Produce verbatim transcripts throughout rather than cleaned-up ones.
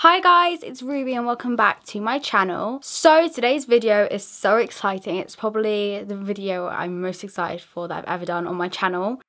Hi guys, it's Ruby and welcome back to my channel. So today's video is so exciting. It's probably the video I'm most excited for that I've ever done on my channel.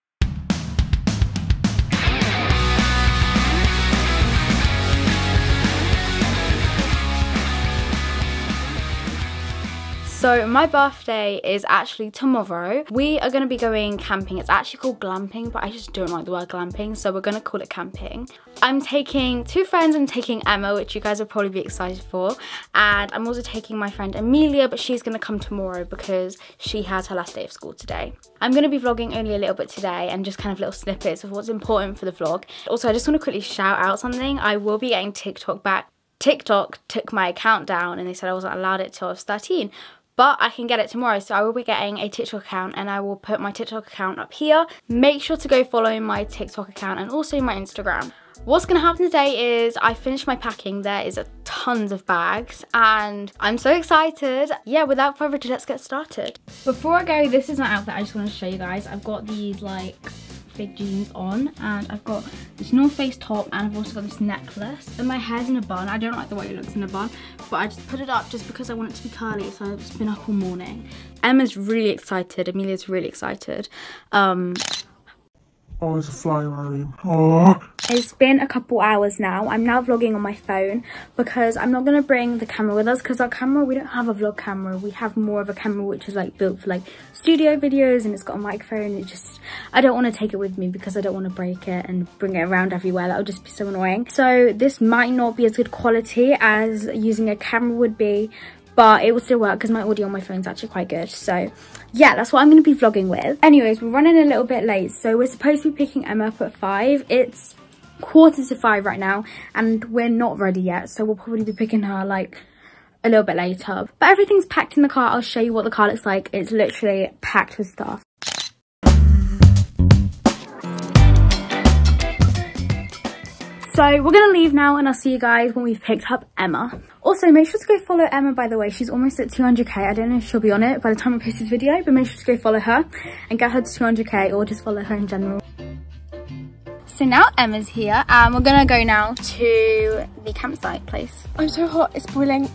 So my birthday is actually tomorrow. We are going to be going camping. It's actually called glamping, but I just don't like the word glamping, so we're going to call it camping. I'm taking two friends. I'm taking Emma, which you guys will probably be excited for. And I'm also taking my friend Amelia, but she's going to come tomorrow because she has her last day of school today. I'm going to be vlogging only a little bit today and just kind of little snippets of what's important for the vlog. Also, I just want to quickly shout out something. I will be getting TikTok back. TikTok took my account down and they said I wasn't allowed it till I was thirteen. But I can get it tomorrow, so I will be getting a TikTok account and I will put my TikTok account up here. Make sure to go follow my TikTok account and also my Instagram. What's gonna happen today is I finished my packing. There is a tons of bags and I'm so excited. Yeah, without further ado, let's get started. Before I go, this is my outfit I just wanna show you guys. I've got these like big jeans on and I've got this North Face top and I've also got this necklace and my hair's in a bun. I don't like the way it looks in a bun, but I just put it up just because I want it to be curly, so it's been up all morning. Emma's really excited, Amelia's really excited. Um, oh, there's a fly around. Oh. It's been a couple hours now. I'm now vlogging on my phone because I'm not going to bring the camera with us because our camera, we don't have a vlog camera. We have more of a camera which is like built for like studio videos and it's got a microphone. It just, I don't want to take it with me because I don't want to break it and bring it around everywhere. That would just be so annoying. So this might not be as good quality as using a camera would be, but it will still work because my audio on my phone is actually quite good. So yeah, that's what I'm going to be vlogging with. Anyways, we're running a little bit late. So we're supposed to be picking Emma up at five. It's quarter to five right now and we're not ready yet, so we'll probably be picking her like a little bit later, but everything's packed in the car. I'll show you what the car looks like. It's literally packed with stuff. So we're gonna leave now and I'll see you guys when we've picked up Emma. Also, make sure to go follow Emma, by the way. She's almost at two hundred K. I don't know if she'll be on it by the time I post this video, but make sure to go follow her and get her to two hundred K, or just follow her in general. So now Emma's here and we're gonna go now to the campsite place. I'm so hot, it's boiling.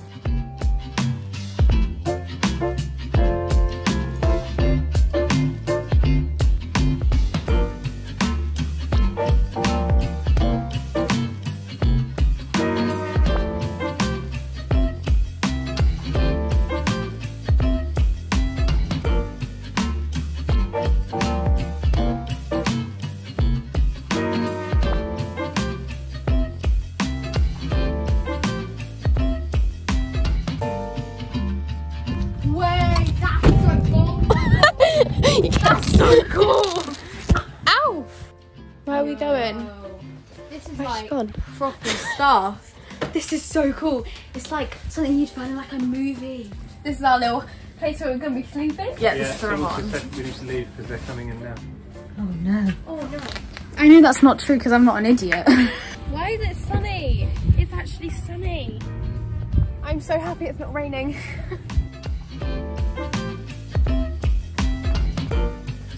That's so cool! Ow! Where are we going? Whoa. This is Where's like proper stuff. This is so cool. It's like something you'd find in like a movie. This is our little place where we're going to be sleeping. Yeah, yeah, this is the one. We need to leave because they're coming in now. Oh no. Oh no. I know that's not true because I'm not an idiot. Why is it sunny? It's actually sunny. I'm so happy it's not raining.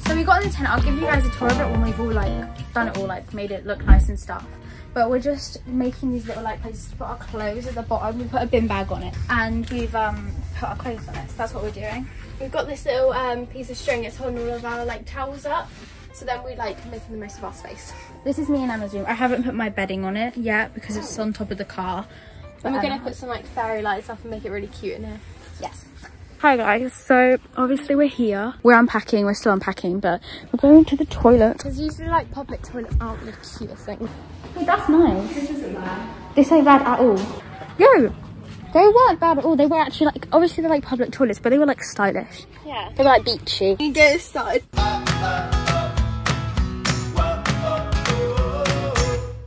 So we got in the tent. I'll give you guys a tour of it when we've all like done it all, like made it look nice and stuff. But we're just making these little like places to put our clothes at the bottom. We put a bin bag on it and we've um put our clothes on it. So that's what we're doing. We've got this little um piece of string. It's holding all of our like towels up. So then we like making the most of our space. This is me and Emma's room. I haven't put my bedding on it yet because it's on top of the car. But and we're gonna put some like fairy lights up and make it really cute in here. Yes. Hi guys, so obviously we're here. We're unpacking, we're still unpacking, but we're going to the toilet. Because usually like public toilets aren't the cutest thing. Hey, that's nice. This isn't bad. This ain't bad at all. Yo, they weren't bad at all. They were actually like, obviously they're like public toilets, but they were like stylish. Yeah. They were like beachy. You get it started.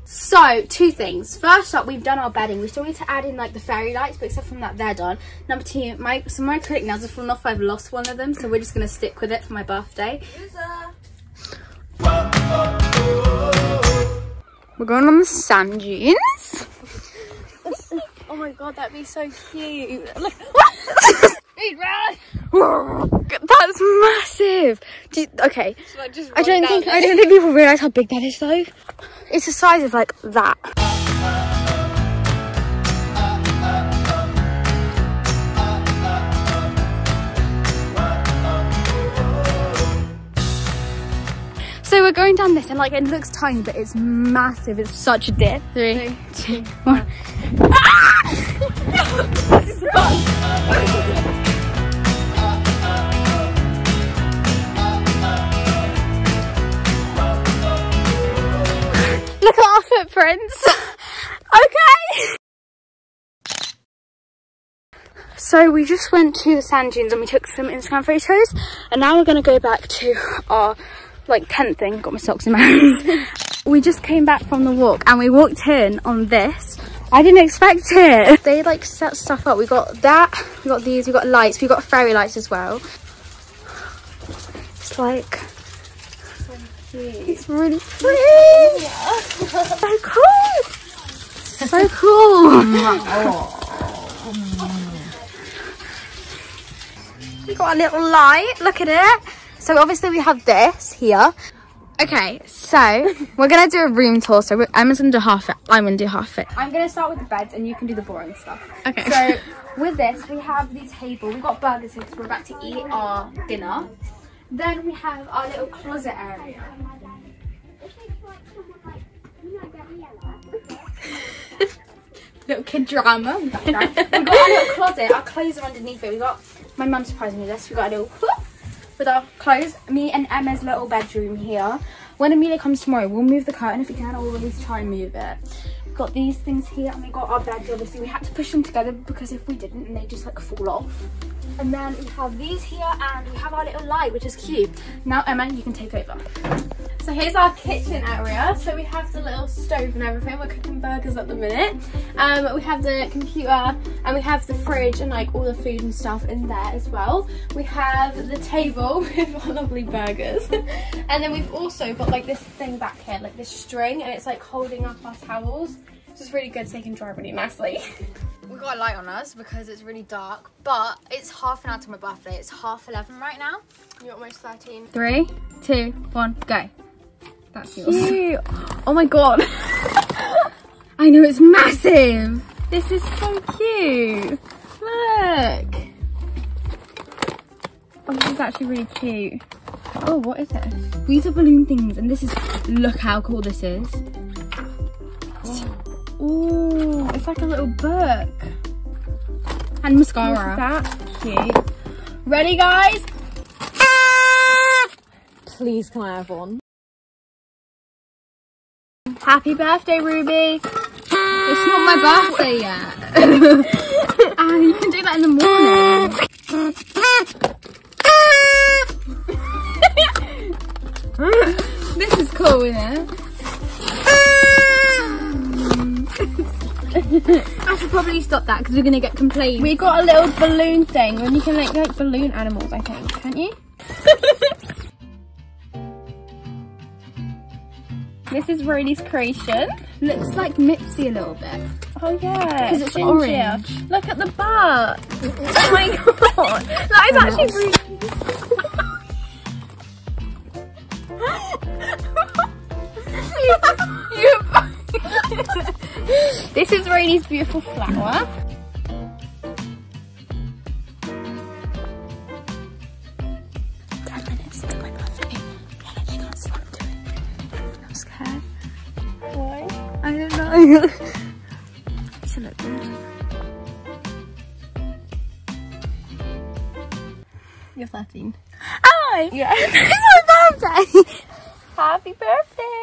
So, two things. First up, we've done our bedding. We still need to add in like the fairy lights, but except from that, they're done. Number two, my so my acrylic nails have fallen off. I've lost one of them, so we're just gonna stick with it for my birthday. We're going on the sand dunes. Oh my god, that'd be so cute. That's massive. Do you, okay, so, like, I don't think there. I don't think people realise how big that is though. It's the size of like that. going down this and like it looks tiny, but it's massive. It's such a dip. Three, two, one. Ah! Look at our footprints. Okay. So we just went to the sand dunes and we took some Instagram photos, and now we're going to go back to our like tent thing. Got my socks in my hands. We just came back from the walk and we walked in on this. I didn't expect it. They like set stuff up. We got that. We got these. We got lights. We got fairy lights as well. It's like. It's really pretty. Yeah. So cool. So cool. We got a little light. Look at it. So obviously we have this here. Okay, so we're gonna do a room tour. So Emma's gonna do half it. I'm gonna do half it. I'm gonna start with the beds, and you can do the boring stuff. Okay. So with this, we have the table. We've got burgers here because we're about to eat our dinner. Then we have our little closet area. Little kid drama. We've got our little closet. Our clothes are underneath it. We got my mum surprised me this. We got a little whoop with our clothes. Me and Emma's little bedroom here. When Amelia comes tomorrow, we'll move the curtain if we can, or at least try and move it. We've got these things here, and we got our bed. Obviously, we had to push them together because if we didn't, they just like fall off. And then we have these here, and we have our little light, which is cute. Now, Emma, you can take over. So here's our kitchen area. So we have the little stove and everything. We're cooking burgers at the minute. Um, we have the computer, and we have the fridge and like all the food and stuff in there as well. We have the table with our lovely burgers. And then we've also got like this thing back here, like this string, and it's like holding up our towels. It's just really good so they can dry really nicely. We got a light on us because it's really dark, but it's half an hour to my birthday. It's half eleven right now. You're almost thirteen. Three, two, one, go. That's yours. Cute. Oh my god. I know, it's massive. This is so cute. Look. Oh, this is actually really cute. Oh, what is it? These are balloon things, and this is, look how cool this is. Oh, it's like a little book. And mascara. That's cute. Ready, guys? Ah! Please, can I have one? Happy birthday, Ruby. Ah! It's not my birthday yet. And you can do that in the morning. This is cool, isn't it? I should probably stop that because we're gonna get complaints. We got a little balloon thing, and you can like like balloon animals, I think, can't you? This is Rolly's creation. Looks like Mitzi a little bit. Oh yeah, because it's ginger. Orange. Look at the butt. Oh my god, that is actually really. you, you... This is Rainie's beautiful flower. Ten minutes to my birthday. I can't stop doing it. I'm scared. Why? I don't know. It's a look good. You're thirteen. Oh! Yeah. It's my birthday! Happy birthday!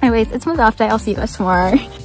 Anyways, it's my birthday. I'll see you guys tomorrow.